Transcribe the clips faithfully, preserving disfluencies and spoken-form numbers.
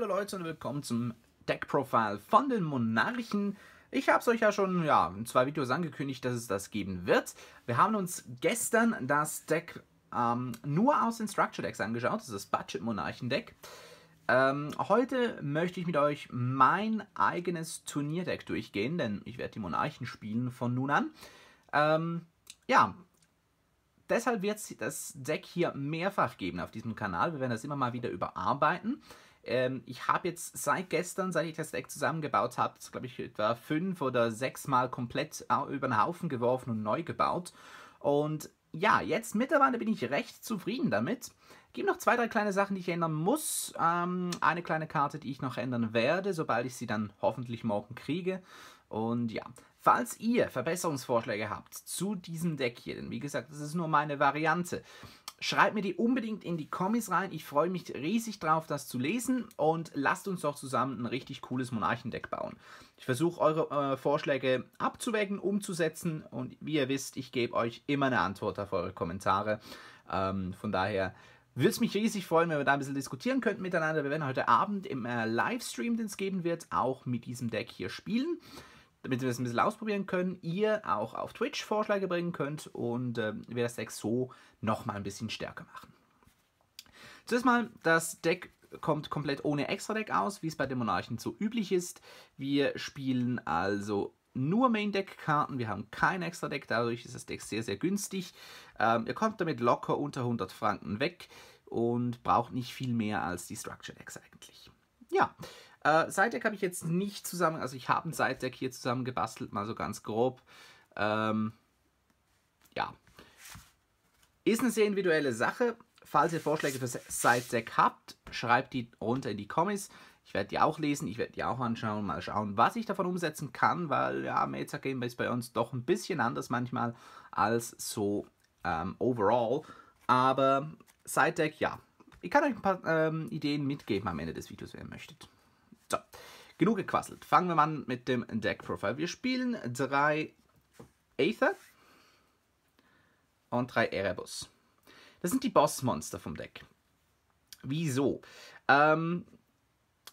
Hallo Leute und willkommen zum Deck-Profile von den Monarchen. Ich habe es euch ja schon ja, in zwei Videos angekündigt, dass es das geben wird. Wir haben uns gestern das Deck ähm, nur aus den Structure Decks angeschaut, das ist das Budget-Monarchen-Deck. Ähm, heute möchte ich mit euch mein eigenes Turnierdeck durchgehen, denn ich werde die Monarchen spielen von nun an. Ähm, ja, deshalb wird es das Deck hier mehrfach geben auf diesem Kanal. Wir werden das immer mal wieder überarbeiten. Ich habe jetzt seit gestern, seit ich das Deck zusammengebaut habe, glaube ich etwa fünf oder sechs Mal komplett über den Haufen geworfen und neu gebaut. Und ja, jetzt mittlerweile bin ich recht zufrieden damit. Es gibt noch zwei, drei kleine Sachen, die ich ändern muss. Ähm, eine kleine Karte, die ich noch ändern werde, sobald ich sie dann hoffentlich morgen kriege. Und ja, falls ihr Verbesserungsvorschläge habt zu diesem Deck hier, denn wie gesagt, das ist nur meine Variante, schreibt mir die unbedingt in die Kommis rein. Ich freue mich riesig drauf, das zu lesen. Und lasst uns doch zusammen ein richtig cooles Monarchendeck bauen. Ich versuche, eure äh, Vorschläge abzuwägen, umzusetzen. Und wie ihr wisst, ich gebe euch immer eine Antwort auf eure Kommentare. Ähm, von daher würde es mich riesig freuen, wenn wir da ein bisschen diskutieren könnten miteinander. Wir werden heute Abend im äh, Livestream, den es geben wird, auch mit diesem Deck hier spielen, damit wir es ein bisschen ausprobieren können, ihr auch auf Twitch Vorschläge bringen könnt und äh, wir das Deck so nochmal ein bisschen stärker machen. Zuerst mal, das Deck kommt komplett ohne Extra-Deck aus, wie es bei den Monarchen so üblich ist. Wir spielen also nur Main-Deck-Karten, wir haben kein Extra-Deck, dadurch ist das Deck sehr, sehr günstig. Ähm, ihr kommt damit locker unter hundert Franken weg und braucht nicht viel mehr als die Structure-Decks eigentlich. Ja, Äh, Side-Deck habe ich jetzt nicht zusammen, also ich habe ein Side-Deck hier zusammen gebastelt, mal so ganz grob. Ähm, ja. Ist eine sehr individuelle Sache. Falls ihr Vorschläge für Side-Deck habt, schreibt die runter in die Kommis. Ich werde die auch lesen, ich werde die auch anschauen, mal schauen, was ich davon umsetzen kann, weil ja, Meta Game ist bei uns doch ein bisschen anders manchmal als so ähm, overall. Aber Side-Deck, ja. Ich kann euch ein paar ähm, Ideen mitgeben am Ende des Videos, wenn ihr möchtet. So, genug gequasselt. Fangen wir mal an mit dem Deck-Profile. Wir spielen drei Ether und drei Erebus. Das sind die Boss-Monster vom Deck. Wieso? Ähm,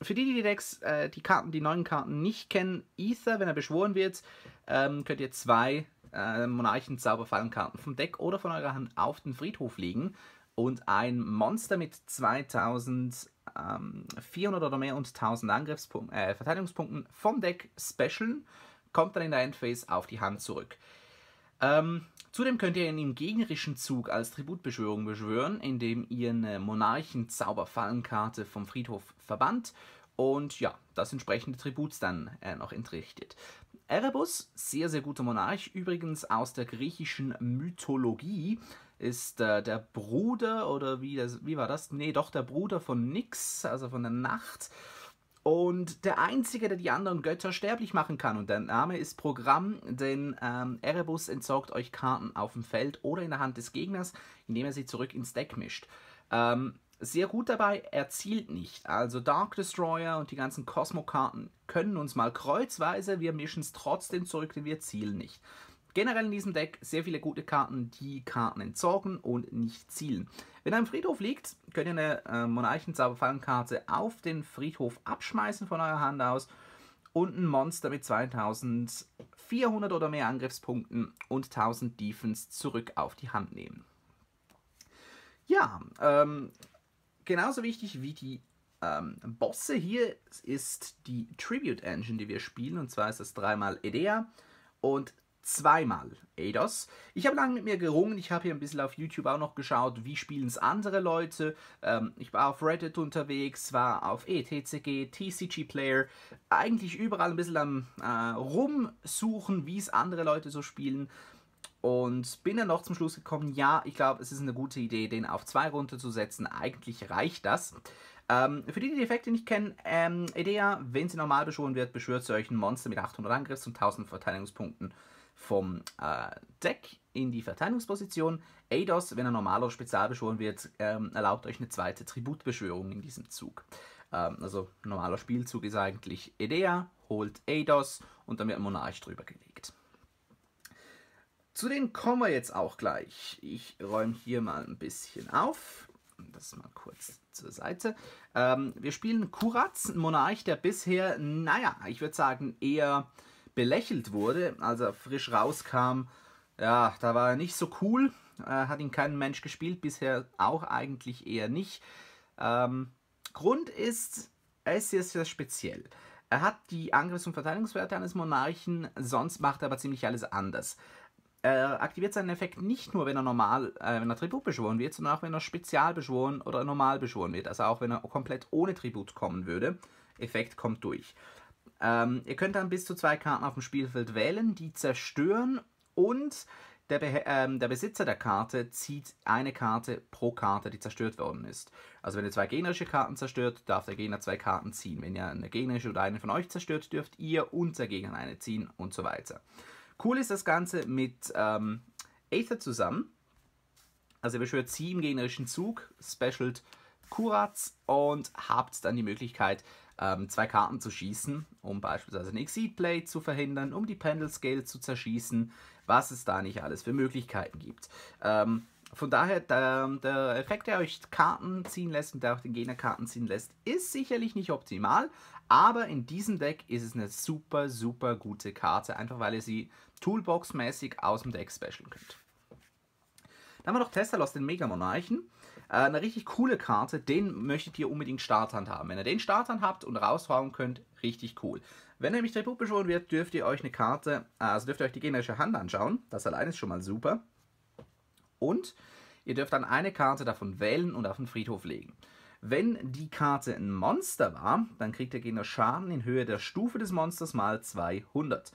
für die, die die Decks, äh, die Karten, die neuen Karten nicht kennen, Ether, wenn er beschworen wird, ähm, könnt ihr zwei äh, Monarchen-Zauberfallenkarten vom Deck oder von eurer Hand auf den Friedhof legen und ein Monster mit zweitausend vierhundert oder mehr und tausend Angriffspunkten, äh, Verteidigungspunkten vom Deck specialen, kommt dann in der Endphase auf die Hand zurück. Ähm, zudem könnt ihr ihn im gegnerischen Zug als Tributbeschwörung beschwören, indem ihr eine Monarchen-Zauberfallenkarte vom Friedhof verbannt und ja, das entsprechende Tribut dann äh, noch entrichtet. Erebus, sehr, sehr guter Monarch, übrigens aus der griechischen Mythologie, ist äh, der Bruder, oder wie, das, wie war das? Nee, doch, der Bruder von Nyx, also von der Nacht. Und der Einzige, der die anderen Götter sterblich machen kann. Und der Name ist Programm, denn ähm, Erebus entsorgt euch Karten auf dem Feld oder in der Hand des Gegners, indem er sie zurück ins Deck mischt. Ähm, sehr gut dabei, er zielt nicht. Also Dark Destroyer und die ganzen Cosmo-Karten können uns mal kreuzweise, wir mischen es trotzdem zurück, denn wir zielen nicht. Generell in diesem Deck sehr viele gute Karten, die Karten entsorgen und nicht zielen. Wenn ein Friedhof liegt, könnt ihr eine äh, Monarchen-Zauberfallenkarte auf den Friedhof abschmeißen von eurer Hand aus und ein Monster mit zweitausendvierhundert oder mehr Angriffspunkten und tausend Defense zurück auf die Hand nehmen. Ja, ähm, genauso wichtig wie die ähm, Bosse hier ist die Tribute Engine, die wir spielen, und zwar ist das dreimal Edea und zweimal Eidos. Ich habe lange mit mir gerungen, ich habe hier ein bisschen auf YouTube auch noch geschaut, wie spielen es andere Leute. Ähm, ich war auf Reddit unterwegs, war auf E T C G, T C G Player, eigentlich überall ein bisschen am äh, rumsuchen, wie es andere Leute so spielen. Und bin dann noch zum Schluss gekommen, ja, ich glaube, es ist eine gute Idee, den auf zwei runterzusetzen. Eigentlich reicht das. Ähm, für die, die die Effekte nicht kennen, ähm, Edea, wenn sie normal beschworen wird, beschwört sie euch ein Monster mit achthundert Angriffs und tausend Verteidigungspunkten vom äh, Deck in die Verteidigungsposition. Eidos, wenn er normal oder spezial beschworen wird, ähm, erlaubt euch eine zweite Tributbeschwörung in diesem Zug. Ähm, also normaler Spielzug ist eigentlich Edea, holt Eidos und dann wird ein Monarch drüber gelegt. Zu denen kommen wir jetzt auch gleich. Ich räume hier mal ein bisschen auf. Das mal kurz zur Seite. Ähm, wir spielen Kuratz, ein Monarch, der bisher, naja, ich würde sagen, eher belächelt wurde. Als er frisch rauskam, ja, da war er nicht so cool. Äh, hat ihn kein Mensch gespielt, bisher auch eigentlich eher nicht. Ähm, Grund ist, er ist sehr, sehr speziell. Er hat die Angriffs- und Verteidigungswerte eines Monarchen, sonst macht er aber ziemlich alles anders. Er aktiviert seinen Effekt nicht nur, wenn er normal, äh, wenn er Tribut beschworen wird, sondern auch, wenn er spezial beschworen oder normal beschworen wird. Also auch, wenn er komplett ohne Tribut kommen würde. Effekt kommt durch. Ähm, ihr könnt dann bis zu zwei Karten auf dem Spielfeld wählen, die zerstören, und der, Be ähm, der Besitzer der Karte zieht eine Karte pro Karte, die zerstört worden ist. Also wenn ihr zwei gegnerische Karten zerstört, darf der Gegner zwei Karten ziehen. Wenn ihr eine gegnerische oder eine von euch zerstört, dürft ihr und der Gegner eine ziehen und so weiter. Cool ist das Ganze mit ähm, Ether zusammen. Also ihr beschwört sie im generischen Zug, specialt Kuratz, und habt dann die Möglichkeit, ähm, zwei Karten zu schießen, um beispielsweise eine Exceed-Play zu verhindern, um die Pendel-Scale zu zerschießen, was es da nicht alles für Möglichkeiten gibt. Ähm, von daher, der, der Effekt, der euch Karten ziehen lässt und der auch den Gegner Karten ziehen lässt, ist sicherlich nicht optimal. Aber in diesem Deck ist es eine super, super gute Karte, einfach weil ihr sie Toolbox-mäßig aus dem Deck specialen könnt. Dann haben wir noch Tessalos, den Mega-Monarchen. Äh, eine richtig coole Karte, den möchtet ihr unbedingt Starthand haben. Wenn ihr den Starthand habt und raushauen könnt, richtig cool. Wenn nämlich Tribut beschworen wird, dürft ihr euch eine Karte, also dürft ihr euch die generische Hand anschauen. Das allein ist schon mal super. Und ihr dürft dann eine Karte davon wählen und auf den Friedhof legen. Wenn die Karte ein Monster war, dann kriegt der Gegner Schaden in Höhe der Stufe des Monsters mal zweihundert.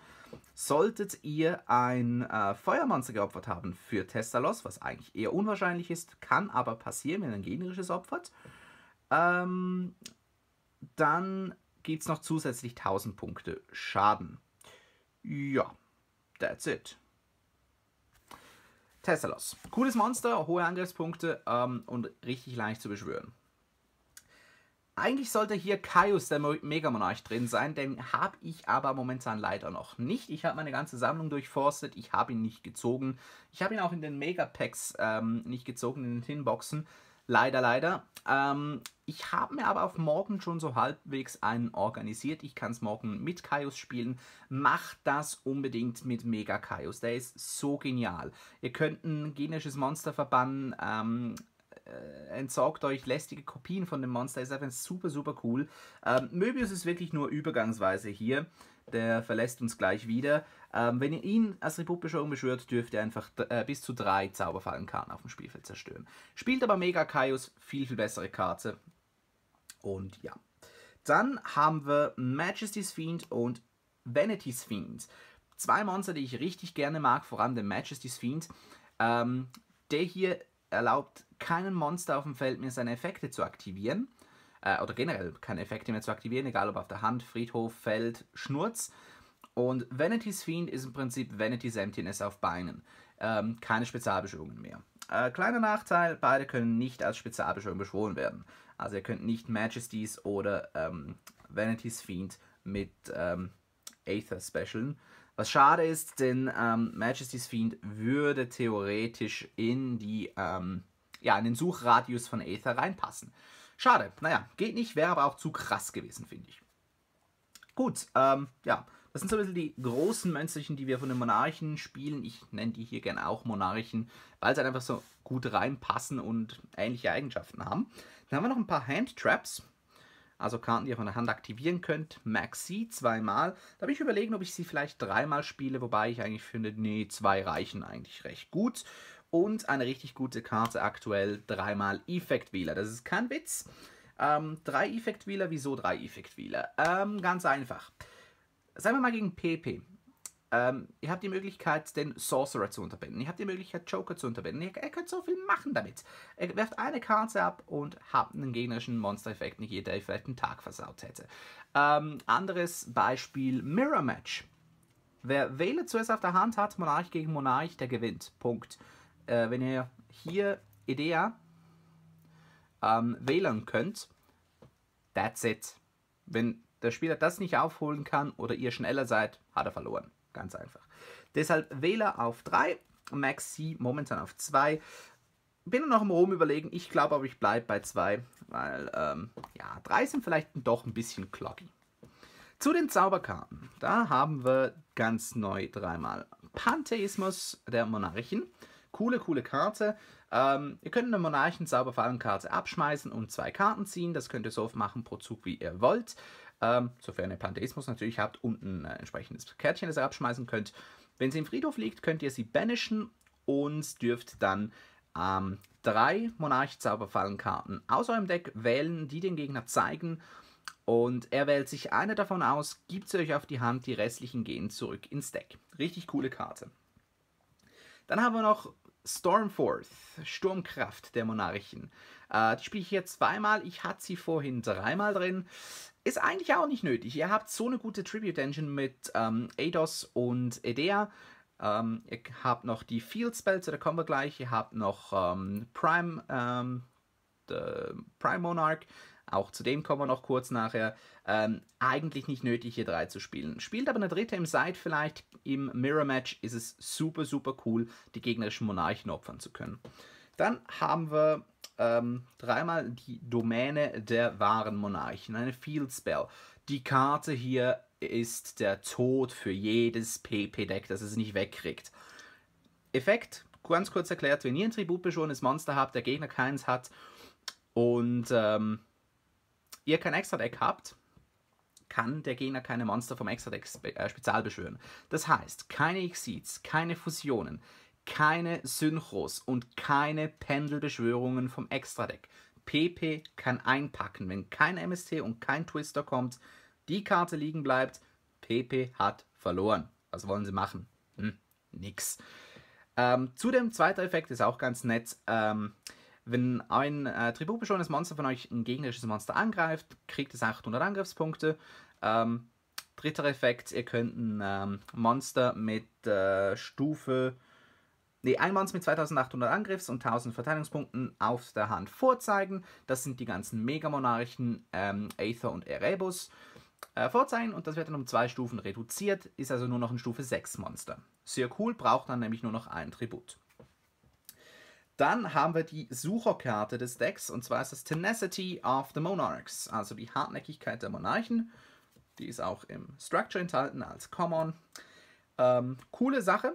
Solltet ihr ein äh, Feuermonster geopfert haben für Tessalos, was eigentlich eher unwahrscheinlich ist, kann aber passieren, wenn ein gegnerisches opfert, ähm, dann gibt es noch zusätzlich tausend Punkte Schaden. Ja, that's it. Tessalos. Cooles Monster, hohe Angriffspunkte ähm, und richtig leicht zu beschwören. Eigentlich sollte hier Caius, der Megamonarch, drin sein, den habe ich aber momentan leider noch nicht. Ich habe meine ganze Sammlung durchforstet, ich habe ihn nicht gezogen. Ich habe ihn auch in den Megapacks ähm, nicht gezogen, in den Tinboxen. Leider, leider. Ähm, ich habe mir aber auf morgen schon so halbwegs einen organisiert. Ich kann es morgen mit Caius spielen. Macht das unbedingt mit Mega Caius. Der ist so genial. Ihr könnt ein generisches Monster verbannen, ähm, entsorgt euch lästige Kopien von dem Monster, ist einfach super, super cool. Ähm, Möbius ist wirklich nur übergangsweise hier, der verlässt uns gleich wieder. Ähm, wenn ihr ihn als Tributbeschwörung beschwört, dürft ihr einfach äh, bis zu drei Zauberfallenkarten auf dem Spielfeld zerstören. Spielt aber Mega Caius, viel, viel bessere Karte. Und ja. Dann haben wir Majesty's Fiend und Vanity's Fiend. Zwei Monster, die ich richtig gerne mag, vor allem den Majesty's Fiend. Ähm, der hier erlaubt keinen Monster auf dem Feld mehr seine Effekte zu aktivieren, äh, oder generell keine Effekte mehr zu aktivieren, egal ob auf der Hand, Friedhof, Feld, Schnurz. Und Vanity's Fiend ist im Prinzip Vanity's Emptiness auf Beinen. Ähm, keine Spezialbeschwörungen mehr. Äh, kleiner Nachteil, beide können nicht als Spezialbeschwörung beschworen werden. Also ihr könnt nicht Majesty's oder ähm, Vanity's Fiend mit ähm, Aether specialen. Was schade ist, denn ähm, Majesty's Fiend würde theoretisch in, die, ähm, ja, in den Suchradius von Aether reinpassen. Schade, naja, geht nicht, wäre aber auch zu krass gewesen, finde ich. Gut, ähm, ja, das sind so ein bisschen die großen Münzchen, die wir von den Monarchen spielen. Ich nenne die hier gerne auch Monarchen, weil sie einfach so gut reinpassen und ähnliche Eigenschaften haben. Dann haben wir noch ein paar Hand-Traps. Also Karten, die ihr von der Hand aktivieren könnt. Maxi zweimal. Da habe ich überlegen, ob ich sie vielleicht dreimal spiele, wobei ich eigentlich finde, nee, zwei reichen eigentlich recht gut. Und eine richtig gute Karte aktuell, dreimal Effektwähler. Das ist kein Witz. Ähm, drei Effektwähler, wieso drei Effektwähler? Ähm, ganz einfach. Sagen wir mal gegen PePe. Ähm, ihr habt die Möglichkeit, den Sorcerer zu unterbinden. Ihr habt die Möglichkeit, Joker zu unterbinden. Ihr, ihr könnt so viel machen damit. Ihr werft eine Karte ab und habt einen gegnerischen Monster-Effekt, nicht jeder, der vielleicht einen Tag versaut hätte. Ähm, anderes Beispiel, Mirror Match. Wer Wähler zuerst auf der Hand hat, Monarch gegen Monarch, der gewinnt. Punkt. Äh, wenn ihr hier Edea ähm, wählen könnt, that's it. Wenn der Spieler das nicht aufholen kann oder ihr schneller seid, hat er verloren. Ganz einfach. Deshalb Wähler auf drei, Maxi momentan auf zwei. bin noch im Rum überlegen. Ich glaube aber, ich bleibe bei zwei, weil ähm, ja, drei sind vielleicht doch ein bisschen cloggy. Zu den Zauberkarten. Da haben wir ganz neu dreimal Pantheismus der Monarchen. Coole, coole Karte. Ähm, ihr könnt eine Monarchen-Zauberfallenkarte abschmeißen und zwei Karten ziehen. Das könnt ihr so oft machen pro Zug, wie ihr wollt. Ähm, sofern ihr Pantheismus natürlich habt und ein äh, entsprechendes Kärtchen, das ihr abschmeißen könnt. Wenn sie im Friedhof liegt, könnt ihr sie banishen und dürft dann ähm, drei Monarch-Zauberfallenkarten aus eurem Deck wählen, die den Gegner zeigen. Und er wählt sich eine davon aus, gibt sie euch auf die Hand, die restlichen gehen zurück ins Deck. Richtig coole Karte. Dann haben wir noch Stormforth, Sturmkraft der Monarchen. Äh, die spiele ich hier zweimal, ich hatte sie vorhin dreimal drin. Ist eigentlich auch nicht nötig. Ihr habt so eine gute Tribute-Engine mit ähm, Eidos und Edea. Ähm, ihr habt noch die Field-Spells, da kommen wir gleich. Ihr habt noch ähm, Prime, ähm, Primäre Monarch. Auch zu dem kommen wir noch kurz nachher. Ähm, eigentlich nicht nötig, hier drei zu spielen. Spielt aber eine dritte im Side vielleicht. Im Mirror-Match ist es super, super cool, die gegnerischen Monarchen opfern zu können. Dann haben wir ähm, dreimal die Domäne der wahren Monarchen. Eine Field-Spell. Die Karte hier ist der Tod für jedes PePe-Deck, das es nicht wegkriegt. Effekt, ganz kurz erklärt, wenn ihr ein tributbeschworenes Monster habt, der Gegner keins hat und... Ähm, ihr kein Extra-Deck habt, kann der Gegner keine Monster vom Extra-Deck spe äh, spezial beschwören. Das heißt, keine Exits, keine Fusionen, keine Synchros und keine Pendelbeschwörungen vom Extra-Deck. PePe kann einpacken, wenn kein M S T und kein Twister kommt, die Karte liegen bleibt, PePe hat verloren. Was wollen sie machen? Hm, nix. Ähm, zudem, zweiter Effekt ist auch ganz nett, ähm, wenn ein äh, tributbeschworenes Monster von euch ein gegnerisches Monster angreift, kriegt es achthundert Angriffspunkte. Ähm, dritter Effekt, ihr könnt ein ähm, Monster mit äh, Stufe... Ne, ein Monster mit zweitausendachthundert Angriffs- und tausend Verteidigungspunkten auf der Hand vorzeigen. Das sind die ganzen Mega-Monarchen, ähm, Ether und Erebus, äh, vorzeigen. Und das wird dann um zwei Stufen reduziert, ist also nur noch ein Stufe sechs Monster. Sehr cool, braucht dann nämlich nur noch ein Tribut. Dann haben wir die Sucherkarte des Decks, und zwar ist das Tenacity of the Monarchs, also die Hartnäckigkeit der Monarchen. Die ist auch im Structure enthalten als Common. Ähm, coole Sache.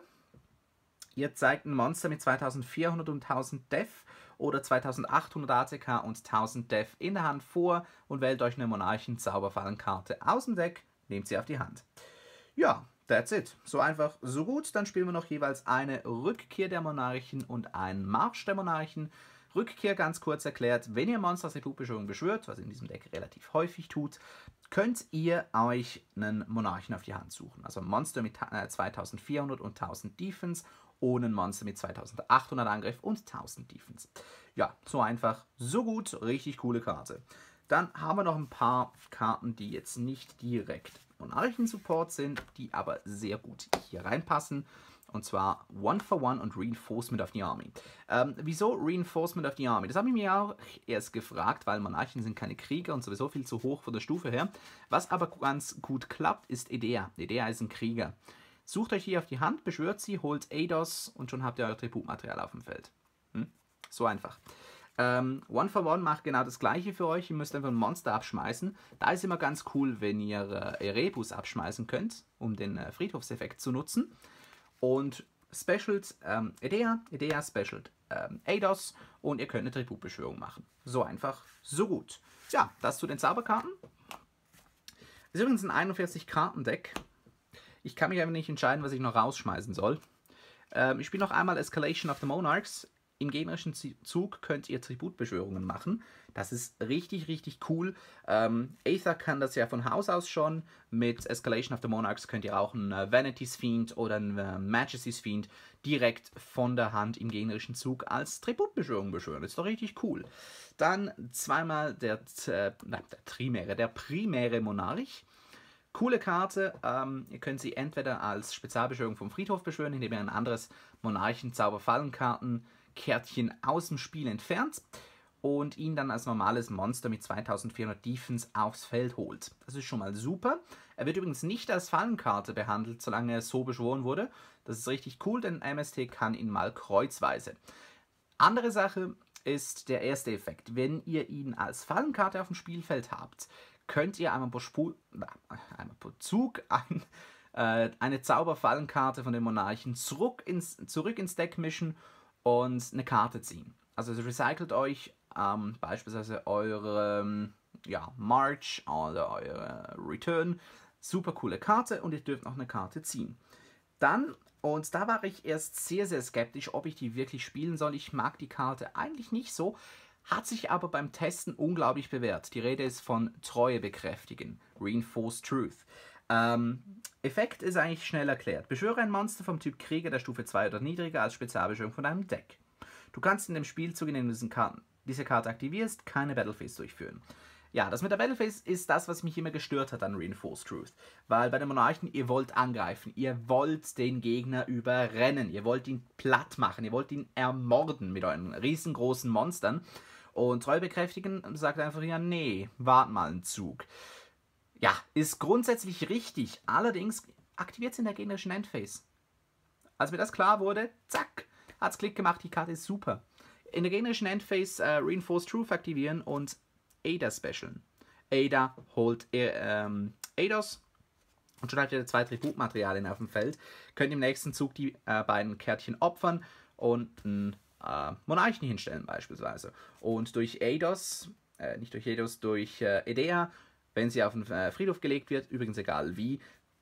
Ihr zeigt ein Monster mit zweitausendvierhundert und tausend Def oder zweitausendachthundert A T K und tausend Def in der Hand vor und wählt euch eine Monarchen-Zauberfallenkarte aus dem Deck, nehmt sie auf die Hand. Ja. That's it. So einfach, so gut. Dann spielen wir noch jeweils eine Rückkehr der Monarchen und einen Marsch der Monarchen. Rückkehr ganz kurz erklärt, wenn ihr Monster aus der Tributbeschwörung beschwört, was in diesem Deck relativ häufig tut, könnt ihr euch einen Monarchen auf die Hand suchen. Also ein Monster mit zweitausendvierhundert und tausend Defense ohne ein Monster mit zweitausendachthundert Angriff und tausend Defense. Ja, so einfach, so gut, richtig coole Karte. Dann haben wir noch ein paar Karten, die jetzt nicht direkt Monarchen-Support sind, die aber sehr gut hier reinpassen. Und zwar One for One und Reinforcement of the Army. Ähm, wieso Reinforcement of the Army? Das habe ich mir auch erst gefragt, weil Monarchen sind keine Krieger und sowieso viel zu hoch von der Stufe her. Was aber ganz gut klappt, ist Edea. Edea ist ein Krieger. Sucht euch hier auf die Hand, beschwört sie, holt Eidos und schon habt ihr euer Tributmaterial auf dem Feld. Hm? So einfach. Um, One for One macht genau das gleiche für euch, ihr müsst einfach ein Monster abschmeißen. Da ist immer ganz cool, wenn ihr äh, Erebus abschmeißen könnt, um den äh, Friedhofseffekt zu nutzen. Und Specials, ähm, Edea, Edea Special, ähm, Eidos und ihr könnt eine Tributbeschwörung machen. So einfach, so gut. Ja, das zu den Zauberkarten. Das ist übrigens ein einundvierzig-Karten-Deck. Ich kann mich einfach nicht entscheiden, was ich noch rausschmeißen soll. Ähm, ich spiele noch einmal Escalation of the Monarchs. Im gegnerischen Zug könnt ihr Tributbeschwörungen machen. Das ist richtig, richtig cool. Ähm, Aether kann das ja von Haus aus schon. Mit Escalation of the Monarchs könnt ihr auch einen äh, Vanity's Fiend oder einen äh, Majesty's Fiend direkt von der Hand im gegnerischen Zug als Tributbeschwörung beschwören. Das ist doch richtig cool. Dann zweimal der, äh, na, der Trimäre, der Primäre Monarch. Coole Karte, ähm, ihr könnt sie entweder als Spezialbeschwörung vom Friedhof beschwören, indem ihr ein anderes Monarchen-Zauber-Fallenkarten Kärtchen aus dem Spiel entfernt und ihn dann als normales Monster mit zweitausendvierhundert Defense aufs Feld holt. Das ist schon mal super. Er wird übrigens nicht als Fallenkarte behandelt, solange er so beschworen wurde. Das ist richtig cool, denn M S T kann ihn mal kreuzweise. Andere Sache ist der erste Effekt. Wenn ihr ihn als Fallenkarte auf dem Spielfeld habt, könnt ihr einmal pro, Spul einmal pro Zug ein, äh, eine Zauberfallenkarte von den Monarchen zurück ins, zurück ins Deck mischen und eine Karte ziehen. Also recycelt euch ähm, beispielsweise eure ja, March oder eure Return. Super coole Karte und ihr dürft noch eine Karte ziehen. Dann, und da war ich erst sehr, sehr skeptisch, ob ich die wirklich spielen soll. Ich mag die Karte eigentlich nicht so, hat sich aber beim Testen unglaublich bewährt. Die Rede ist von Treue bekräftigen, Reinforced Truth. Ähm, Effekt ist eigentlich schnell erklärt. Beschwöre ein Monster vom Typ Krieger der Stufe zwei oder niedriger als Spezialbeschwörung von deinem Deck. Du kannst in dem Spielzug, in dem du diese Karte aktivierst, keine Battlephase durchführen. Ja, das mit der Battlephase ist das, was mich immer gestört hat an Reinforced Truth. Weil bei den Monarchen, ihr wollt angreifen, ihr wollt den Gegner überrennen, ihr wollt ihn platt machen, ihr wollt ihn ermorden mit euren riesengroßen Monstern. Und Treue bekräftigen sagt einfach, ja, nee, wart mal einen Zug. Ja, ist grundsätzlich richtig, allerdings aktiviert es in der gegnerischen Endphase. Als mir das klar wurde, zack, hat's Klick gemacht, die Karte ist super. In der gegnerischen Endphase äh, Reinforced Truth aktivieren und Edea specialen. Edea holt ähm, Eidos und schon habt ihr zwei Tributmaterialien auf dem Feld. Könnt im nächsten Zug die äh, beiden Kärtchen opfern und einen äh, Monarchen hinstellen beispielsweise. Und durch Eidos, äh, nicht durch Eidos, durch äh, Edea, wenn sie auf den äh, Friedhof gelegt wird, übrigens egal wie,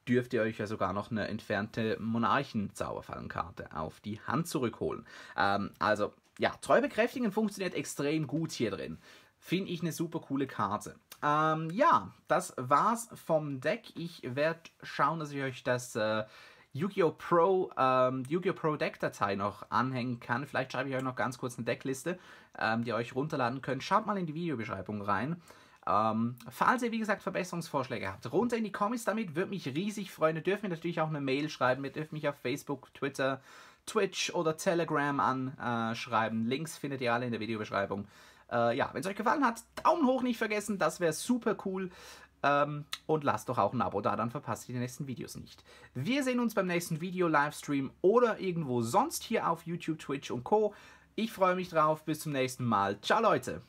dürft ihr euch ja sogar noch eine entfernte Monarchen-Zauberfallenkarte auf die Hand zurückholen. Ähm, also ja, Treu bekräftigen funktioniert extrem gut hier drin. Finde ich eine super coole Karte. Ähm, ja, das war's vom Deck. Ich werde schauen, dass ich euch das äh, YGOPro ähm, YGOPro Deck-Datei noch anhängen kann. Vielleicht schreibe ich euch noch ganz kurz eine Deckliste, ähm, die ihr euch runterladen könnt. Schaut mal in die Videobeschreibung rein. Ähm, falls ihr, wie gesagt, Verbesserungsvorschläge habt, runter in die Kommis damit. Würde mich riesig freuen. Ihr dürft mir natürlich auch eine Mail schreiben. Ihr dürft mich auf Facebook, Twitter, Twitch oder Telegram anschreiben. Links findet ihr alle in der Videobeschreibung. Äh, ja, wenn es euch gefallen hat, Daumen hoch nicht vergessen, das wäre super cool. Ähm, und lasst doch auch ein Abo da, dann verpasst ihr die nächsten Videos nicht. Wir sehen uns beim nächsten Video, Livestream oder irgendwo sonst hier auf YouTube, Twitch und Co. Ich freue mich drauf, bis zum nächsten Mal. Ciao Leute!